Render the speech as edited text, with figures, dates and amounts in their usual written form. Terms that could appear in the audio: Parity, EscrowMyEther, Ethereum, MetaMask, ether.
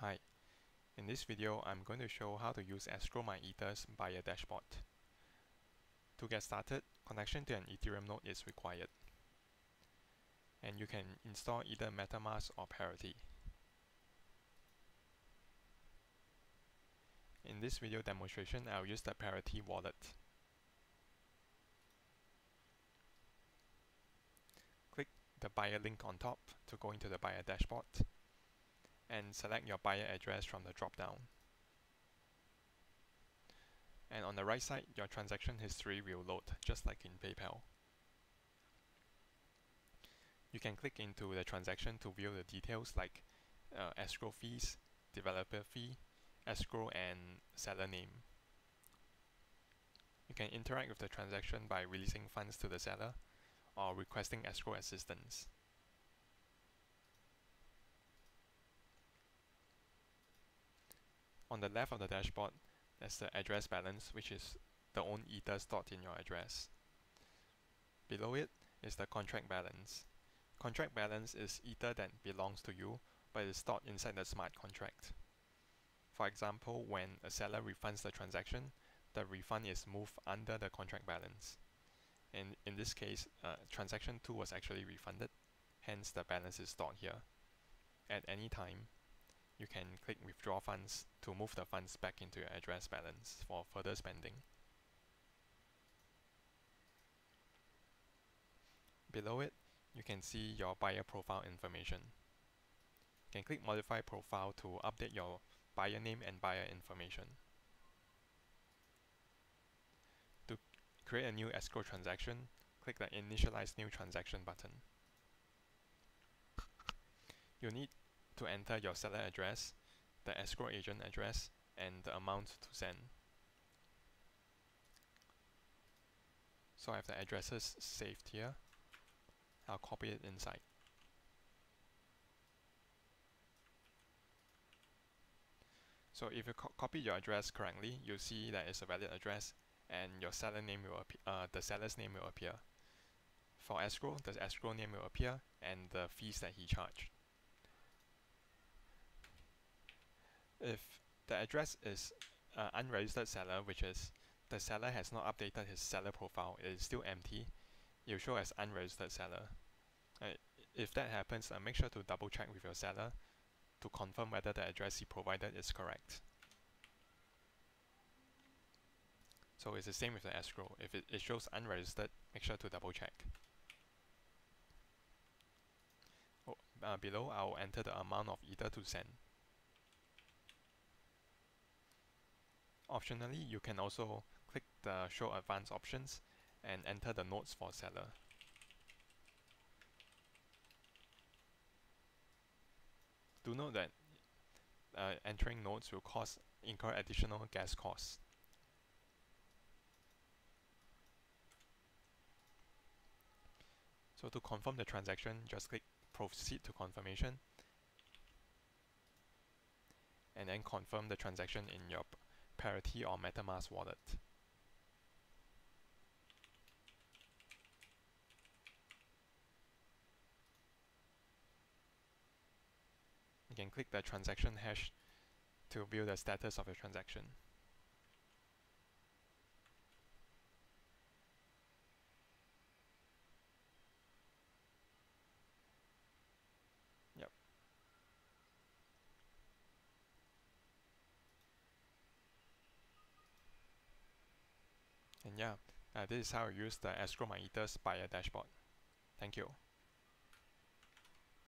Hi, in this video I'm going to show how to use EscrowMyEther's buyer dashboard. To get started, connection to an Ethereum node is required. And you can install either MetaMask or Parity. In this video demonstration, I'll use the Parity wallet. Click the buyer link on top to go into the buyer dashboard. And select your buyer address from the drop-down. And on the right side, your transaction history will load, just like in PayPal. You can click into the transaction to view the details like escrow fees, developer fee, escrow and seller name. You can interact with the transaction by releasing funds to the seller or requesting escrow assistance. On the left of the dashboard, there's the address balance, which is the own ether stored in your address. Below it is the contract balance. Contract balance is ether that belongs to you, but is stored inside the smart contract. For example, when a seller refunds the transaction, the refund is moved under the contract balance. And in this case, transaction 2 was actually refunded, hence the balance is stored here. At any time, you can click withdraw funds to move the funds back into your address balance for further spending. Below it, you can see your buyer profile information. You can click modify profile to update your buyer name and buyer information. To create a new escrow transaction, click the initialize new transaction button. You'll need to enter your seller address, the escrow agent address, and the amount to send. So I have the addresses saved here. I'll copy it inside. So if you copy your address correctly, you'll see that it's a valid address and your seller name will the seller's name will appear. For escrow, the escrow name will appear and the fees that he charged. If the address is unregistered seller, which is the seller has not updated his seller profile, it is still empty, it will show as unregistered seller. If that happens, make sure to double check with your seller to confirm whether the address he provided is correct. So it's the same with the escrow. If it shows unregistered, make sure to double check. Below, I'll enter the amount of ether to send. Optionally, you can also click the Show Advanced Options and enter the nodes for seller. Do note that entering nodes will incur additional gas costs. So to confirm the transaction, just click Proceed to Confirmation and then confirm the transaction in your Parity or MetaMask wallet. You can click the transaction hash to view the status of your transaction. And yeah, this is how I use the EscrowMyEther's buyer dashboard. Thank you.